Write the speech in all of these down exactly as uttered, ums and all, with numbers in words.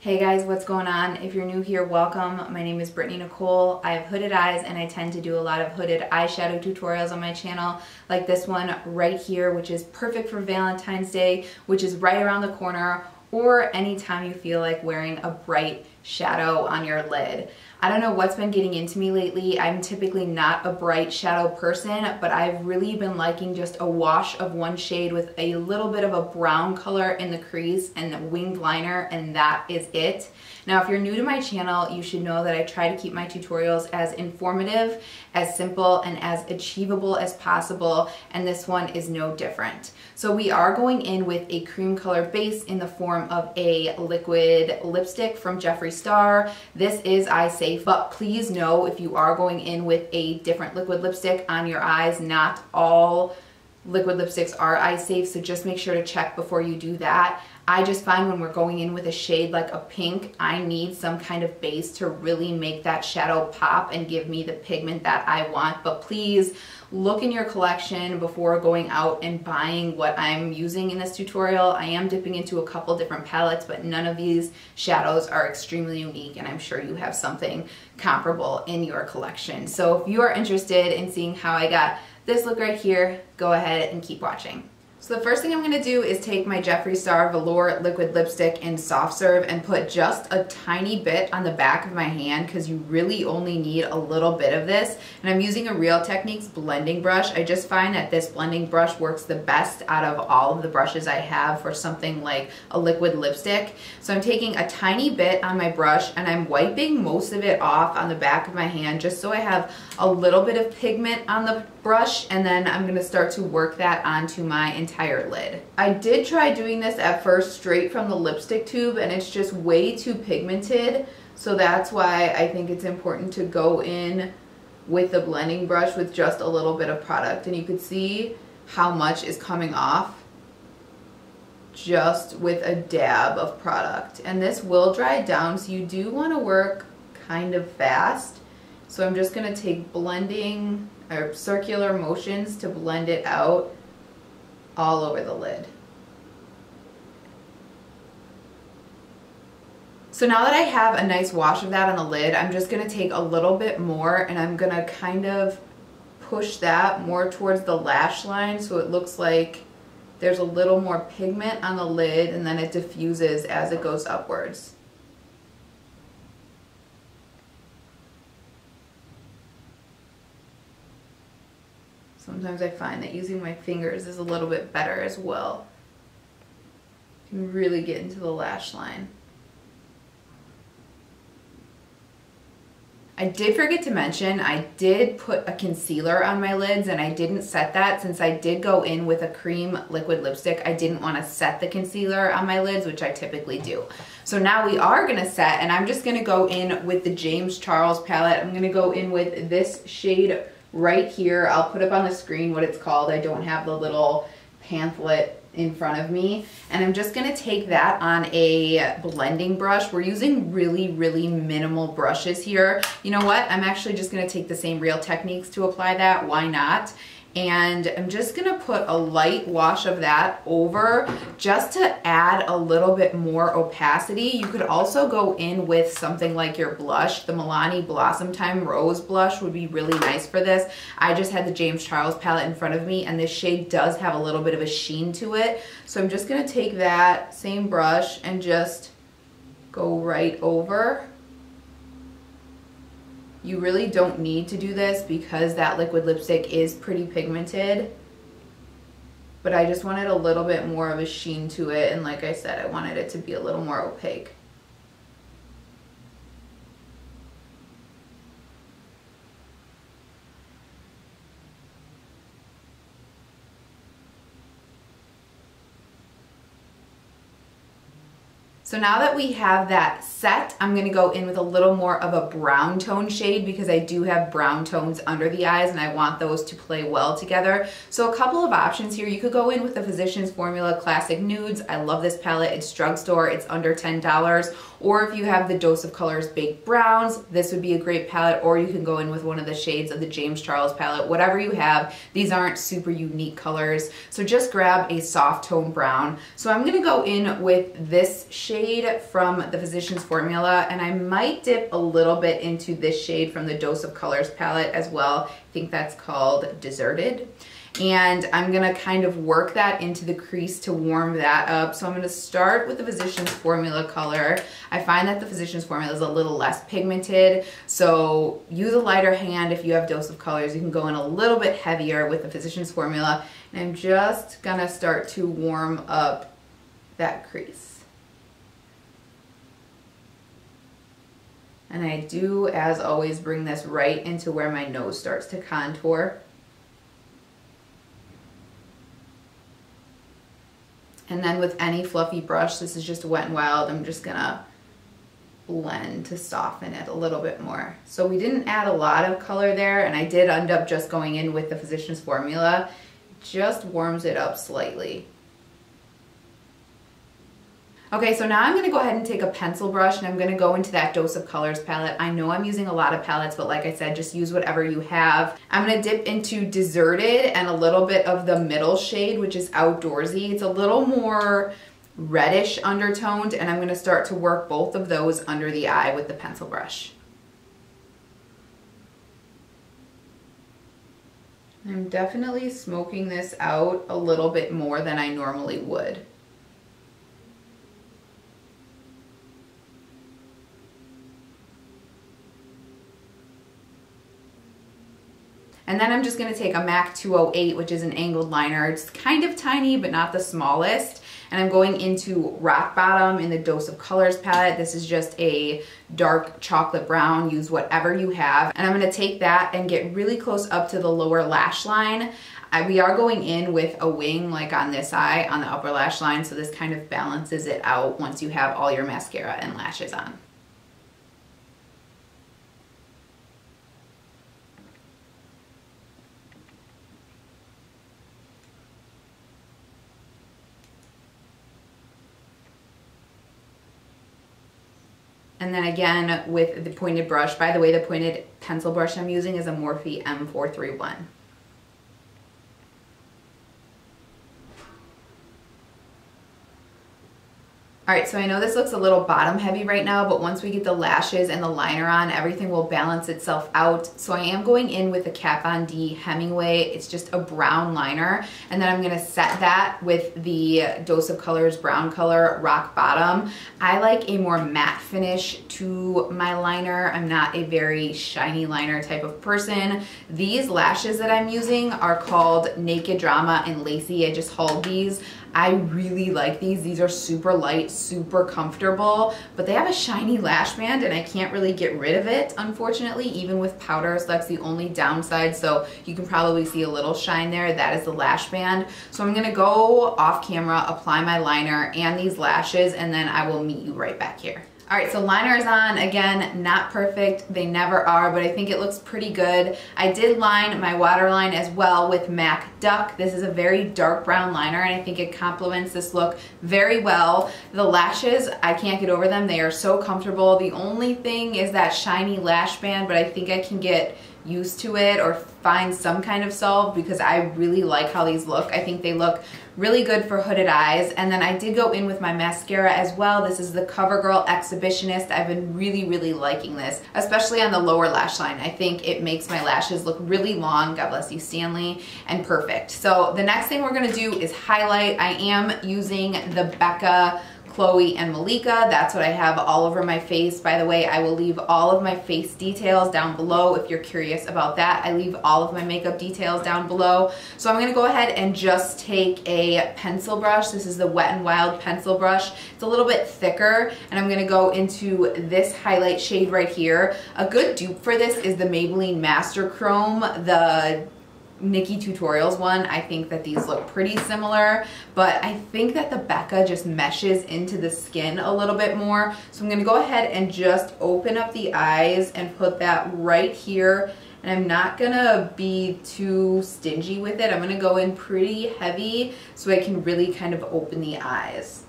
Hey guys, what's going on? If you're new here, welcome. My name is Brittany Nicole. I have hooded eyes and I tend to do a lot of hooded eyeshadow tutorials on my channel, like this one right here, which is perfect for Valentine's Day, which is right around the corner, or anytime you feel like wearing a bright shadow on your lid. I don't know what's been getting into me lately. I'm typically not a bright shadow person, but I've really been liking just a wash of one shade with a little bit of a brown color in the crease and the winged liner, and that is it. Now, if you're new to my channel, you should know that I try to keep my tutorials as informative, as simple, and as achievable as possible, and this one is no different. So we are going in with a cream color base in the form of a liquid lipstick from Jeffree Star. This is, I say, but please know if you are going in with a different liquid lipstick on your eyes, not all liquid lipsticks are eye safe, so just make sure to check before you do that. I just find when we're going in with a shade like a pink, I need some kind of base to really make that shadow pop and give me the pigment that I want. But please look in your collection before going out and buying what I'm using in this tutorial. I am dipping into a couple different palettes, but none of these shadows are extremely unique, and I'm sure you have something comparable in your collection. So if you are interested in seeing how I got this look right here, go ahead and keep watching. So the first thing I'm gonna do is take my Jeffree Star Velour Liquid Lipstick in Soft Serve and put just a tiny bit on the back of my hand, because you really only need a little bit of this. And I'm using a Real Techniques blending brush. I just find that this blending brush works the best out of all of the brushes I have for something like a liquid lipstick. So I'm taking a tiny bit on my brush and I'm wiping most of it off on the back of my hand just so I have a little bit of pigment on the brush, and then I'm gonna start to work that onto my entire lid. I did try doing this at first straight from the lipstick tube, and it's just way too pigmented, so that's why I think it's important to go in with the blending brush with just a little bit of product. And you can see how much is coming off just with a dab of product, and this will dry down, so you do want to work kind of fast. So I'm just going to take blending or circular motions to blend it out all over the lid. So now that I have a nice wash of that on the lid, I'm just gonna take a little bit more and I'm gonna kind of push that more towards the lash line so it looks like there's a little more pigment on the lid, and then it diffuses as it goes upwards. Sometimes I find that using my fingers is a little bit better as well. You can really get into the lash line. I did forget to mention, I did put a concealer on my lids, and I didn't set that. Since I did go in with a cream liquid lipstick, I didn't want to set the concealer on my lids, which I typically do. So now we are going to set, and I'm just going to go in with the James Charles palette. I'm going to go in with this shade right here. I'll put up on the screen what it's called. I don't have the little pamphlet in front of me. And I'm just gonna take that on a blending brush. We're using really, really minimal brushes here. You know what? I'm actually just gonna take the same Real Techniques to apply that. Why not? And I'm just gonna put a light wash of that over just to add a little bit more opacity. You could also go in with something like your blush. The Milani Blossom Time Rose blush would be really nice for this. I just had the James Charles palette in front of me, and this shade does have a little bit of a sheen to it. So I'm just gonna take that same brush and just go right over. You really don't need to do this because that liquid lipstick is pretty pigmented, but I just wanted a little bit more of a sheen to it, and like I said, I wanted it to be a little more opaque. So now that we have that set, I'm gonna go in with a little more of a brown tone shade, because I do have brown tones under the eyes and I want those to play well together. So a couple of options here. You could go in with the Physicians Formula Classic Nudes. I love this palette. It's drugstore, it's under ten dollars. Or if you have the Dose of Colors Baked Browns, this would be a great palette. Or you can go in with one of the shades of the James Charles palette. Whatever you have, these aren't super unique colors, so just grab a soft tone brown. So I'm gonna go in with this shade shade from the Physicians Formula, and I might dip a little bit into this shade from the Dose of Colors palette as well. I think that's called Deserted. And I'm gonna kind of work that into the crease to warm that up. So I'm gonna start with the Physicians Formula color. I find that the Physicians Formula is a little less pigmented, so use a lighter hand. If you have Dose of Colors, you can go in a little bit heavier with the Physicians Formula. And I'm just gonna start to warm up that crease. And I do, as always, bring this right into where my nose starts to contour. And then with any fluffy brush, this is just Wet n Wild, I'm just gonna blend to soften it a little bit more. So we didn't add a lot of color there, and I did end up just going in with the Physicians Formula. Just warms it up slightly. Okay, so now I'm gonna go ahead and take a pencil brush, and I'm gonna go into that Dose of Colors palette. I know I'm using a lot of palettes, but like I said, just use whatever you have. I'm gonna dip into Deserted and a little bit of the middle shade, which is Outdoorsy. It's a little more reddish undertoned, and I'm gonna start to work both of those under the eye with the pencil brush. I'm definitely smoking this out a little bit more than I normally would. And then I'm just gonna take a MAC two oh eight, which is an angled liner. It's kind of tiny, but not the smallest. And I'm going into Rock Bottom in the Dose of Colors palette. This is just a dark chocolate brown. Use whatever you have. And I'm gonna take that and get really close up to the lower lash line. I, we are going in with a wing, like on this eye, on the upper lash line. So this kind of balances it out once you have all your mascara and lashes on. And then again with the pointed brush. By the way, the pointed pencil brush I'm using is a Morphe M four thirty-one. All right, so I know this looks a little bottom heavy right now, but once we get the lashes and the liner on, everything will balance itself out. So I am going in with the Kat Von D Hemingway. It's just a brown liner. And then I'm gonna set that with the Dose of Colors brown color, Rock Bottom. I like a more matte finish to my liner. I'm not a very shiny liner type of person. These lashes that I'm using are called Naked Drama and Lacy. I just hauled these. I really like these. These are super light, super comfortable, but they have a shiny lash band and I can't really get rid of it, unfortunately, even with powders. That's the only downside. So you can probably see a little shine there. That is the lash band. So I'm gonna go off camera, apply my liner and these lashes, and then I will meet you right back here. All right, so liner is on. Again, not perfect. They never are, but I think it looks pretty good. I did line my waterline as well with MAC Duck. This is a very dark brown liner, and I think it complements this look very well. The lashes, I can't get over them. They are so comfortable. The only thing is that shiny lash band, but I think I can get used to it or find some kind of solve because I really like how these look. I think they look really good for hooded eyes. And then I did go in with my mascara as well. This is the CoverGirl Exhibitionist. I've been really, really liking this, especially on the lower lash line. I think it makes my lashes look really long, God bless you, Stanley, and perfect. So the next thing we're gonna do is highlight. I am using the Becca Chloe and Malika. That's what I have all over my face. By the way, I will leave all of my face details down below if you're curious about that. I leave all of my makeup details down below. So I'm going to go ahead and just take a pencil brush. This is the Wet n Wild pencil brush. It's a little bit thicker, and I'm going to go into this highlight shade right here. A good dupe for this is the Maybelline Master Chrome, the Nikki Tutorials one. I think that these look pretty similar, but I think that the Becca just meshes into the skin a little bit more. So I'm gonna go ahead and just open up the eyes and put that right here. And I'm not gonna be too stingy with it. I'm gonna go in pretty heavy so I can really kind of open the eyes.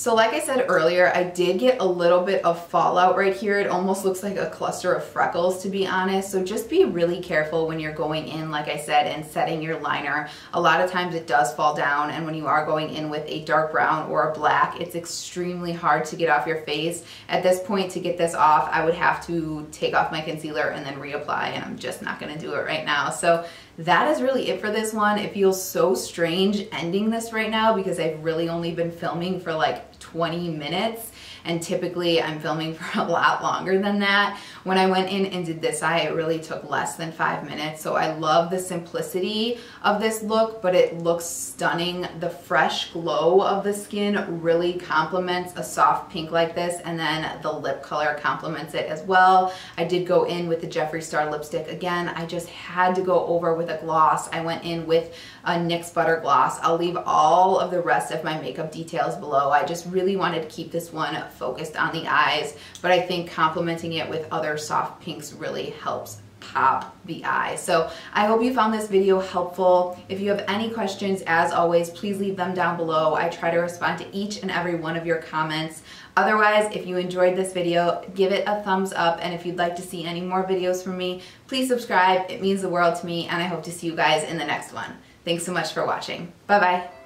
So like I said earlier, I did get a little bit of fallout right here. It almost looks like a cluster of freckles, to be honest. So just be really careful when you're going in, like I said, and setting your liner. A lot of times it does fall down, and when you are going in with a dark brown or a black, it's extremely hard to get off your face. At this point, to get this off, I would have to take off my concealer and then reapply, and I'm just not gonna do it right now. So that is really it for this one. It feels so strange ending this right now because I've really only been filming for like twenty minutes, and typically I'm filming for a lot longer than that. When I went in and did this eye, it really took less than five minutes, so I love the simplicity of this look, but it looks stunning. The fresh glow of the skin really complements a soft pink like this, and then the lip color complements it as well. I did go in with the Jeffree Star lipstick. Again, I just had to go over with a gloss. I went in with a NYX Butter Gloss. I'll leave all of the rest of my makeup details below. I just really wanted to keep this one focused on the eyes, but I think complementing it with other soft pinks really helps pop the eye. So I hope you found this video helpful. If you have any questions, as always, please leave them down below. I try to respond to each and every one of your comments. Otherwise, if you enjoyed this video, give it a thumbs up, and if you'd like to see any more videos from me, please subscribe. It means the world to me, and I hope to see you guys in the next one. Thanks so much for watching. Bye-bye.